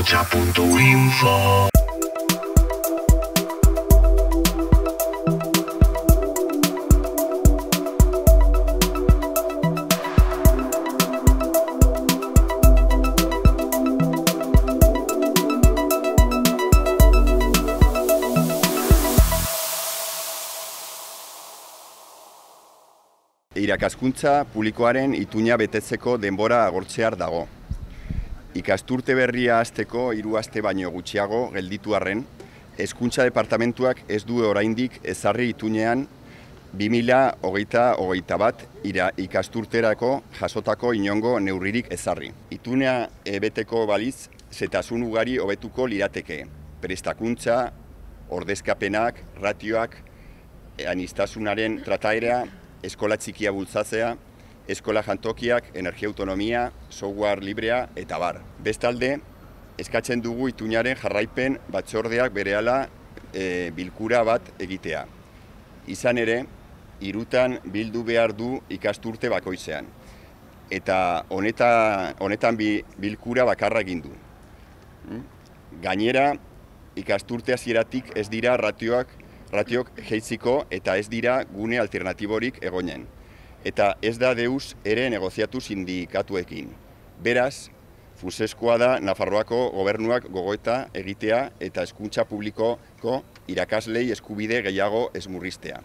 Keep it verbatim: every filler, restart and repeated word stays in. irakaskuntza puntu info. Irakaskuntza publikoaren ituna betetzeko denbora agortzear dago. Ikasturte berria hasteko hiru aste baino gutxiago gelditu arren, Hezkuntza Departamentuak ez du oraindik ezarri itunean bi mila hogeita hogeita bat ikasturterako jasotako inongo neurririk ezarri. Ituna beteko baliz, zetasun ugari hobetuko lirateke. Prestakuntza, ordezkapenak, ratioak, aniztasunaren trataera, eskola txikia bultzatzea, eskola jantokiak, energia autonomia, software librea eta bar. Bestalde, eskatzen dugu itunaren jarraipen batzordeak berehala e, bilkura bat egitea. Izan ere, hirutan bildu behar du ikasturte bakoitzean. Eta honeta, honetan bi, bilkura bakarra egin du. Gainera, ikasturte hasieratik ez dira ratioak Ratiok jeitziko eta ez dira gune alternatiborik egonen. Eta ez da deus ere negoziatu sindikatuekin. Beraz, funtsezkoa da Nafarroako gobernuak gogoeta egitea eta hezkuntza publikoko irakaslei eskubide gehiago ez murriztea.